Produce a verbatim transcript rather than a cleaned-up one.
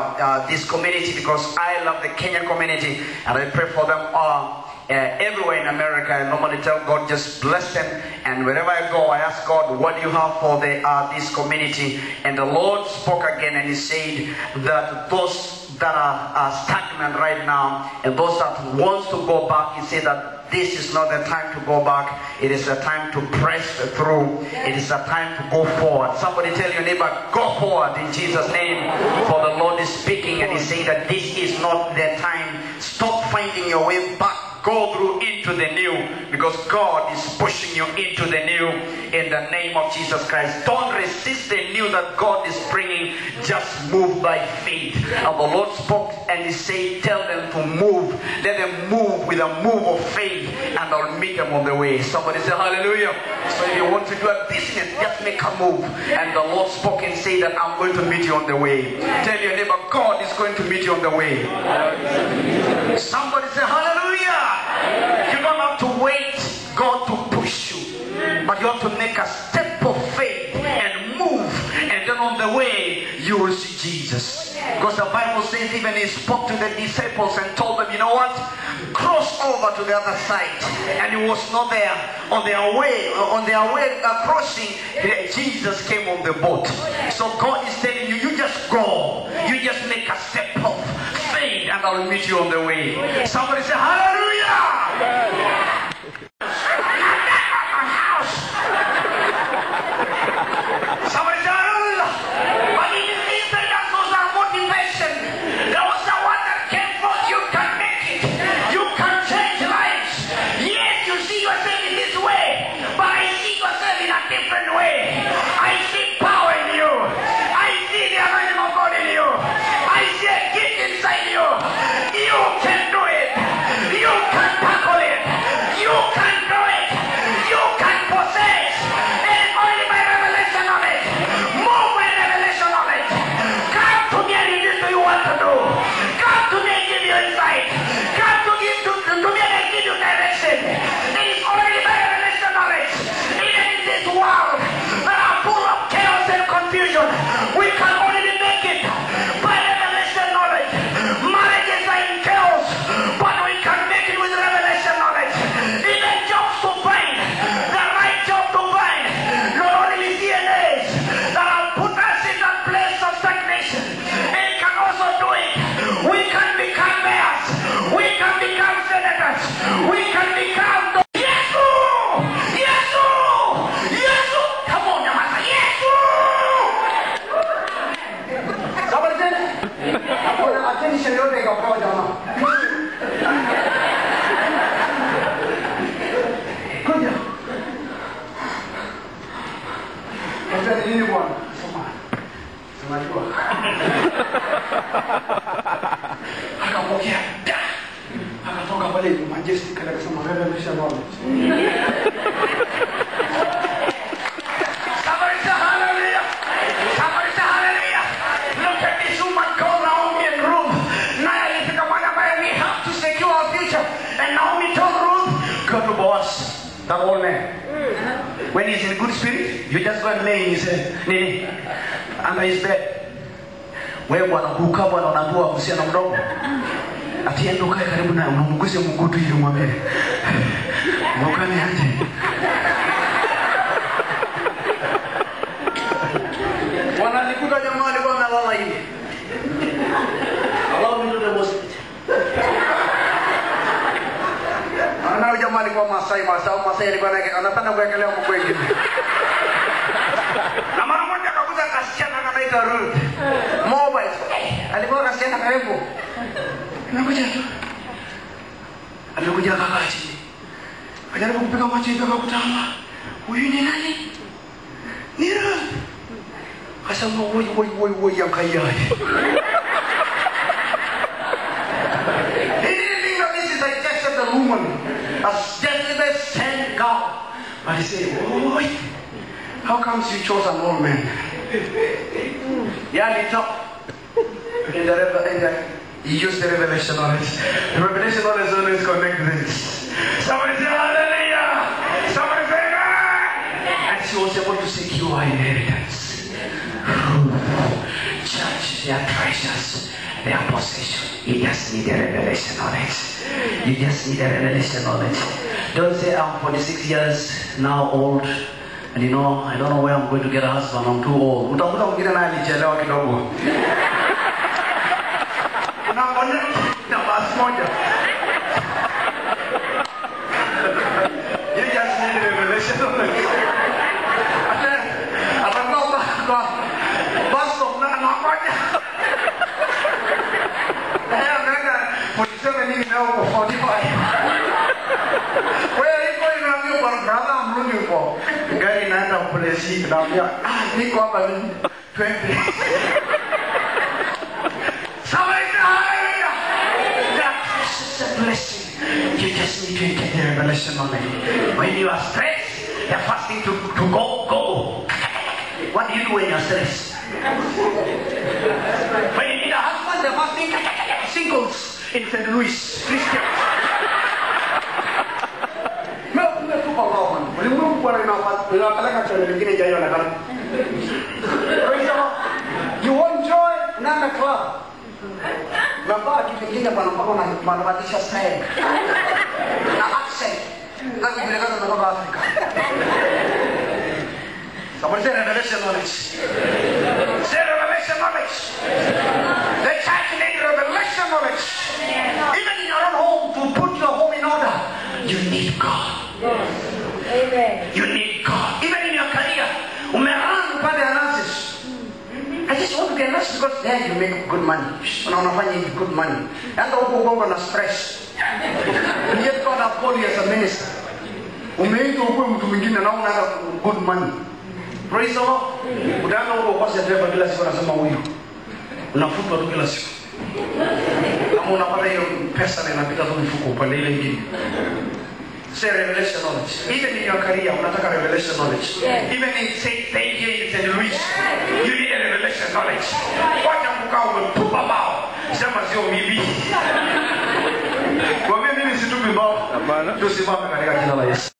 uh, this community, because I love the Kenyan community, and I pray for them all. Uh, everywhere in America, I normally tell God, just bless them, and wherever I go, I ask God, what do you have for the, uh, this community? And the Lord spoke again, and He said that those that are, are stagnant right now, and those that wants to go back, He said that this is not the time to go back. It is the time to press through. It is the time to go forward. Somebody tell your neighbor, go forward in Jesus' name, for the Lord is speaking, and He said that this is not the time. Stop finding your way back. Go through into the new, because God is pushing you into the new in the name of Jesus Christ. Don't resist the new that God is bringing. Just move by faith. And the Lord spoke and He said, tell them to move. Let them move with a move of faith, and I'll meet them on the way. Somebody say hallelujah. So if you want to do a business, just make a move. And the Lord spoke and said that I'm going to meet you on the way. Tell your neighbor, God is going to meet you on the way. Somebody say hallelujah. You don't have to wait God to push you, but you have to make a step of faith and move, and then on the way you will see Jesus. Because the Bible says even He spoke to the disciples and told them, you know what, cross over to the other side, and He was not there. On their way, on their way crossing, Jesus came on the boat. So God is telling you, you just go, you just make a step of faith, and I'll meet you on the way. Somebody say hallelujah. church, their treasures, their possession. You just need a revelation on it. You just need a revelation on it. Don't say, I'm forty-six years now old, and you know, I don't know where I'm going to get a husband, I'm too old. You just need a revelation on it. I don't know, but I'm not going to brother, I'm looking for the guy in Adam for the seat. I'm here. Ah, Nico, I'm twenty. Somebody, hallelujah! That's a blessing. You just need to get the revelation on it. When you are stressed, the first thing to, to go, go. What do you do when you're stressed? When you need a husband, the first thing, singles in Saint Louis. Christians. You want joy? Nana club. Nabaki thinking about Manabatisha saying. Someone said revelation knowledge. Say revelation knowledge. They can't need revelation knowledge. Even in your own home, to put your home in order, you need God. Amen. You need God. Even in your career, you may run by the analysis. I just want to get lost because there you make good money. And I'm not finding good money. And all go over and stress. And yet God has called you as a minister. You may go over to begin and all that good money. Praise the Lord. You don't know what you're doing, but you're going to be a football class. I'm going to be a person and I'm going to be a football. Say revelation knowledge. Even in your career, I'm not talking revelation knowledge. Yes. Even in Saint Louis, you need a revelation knowledge. What the fuck will poop about? Some as your baby. What maybe we should do about?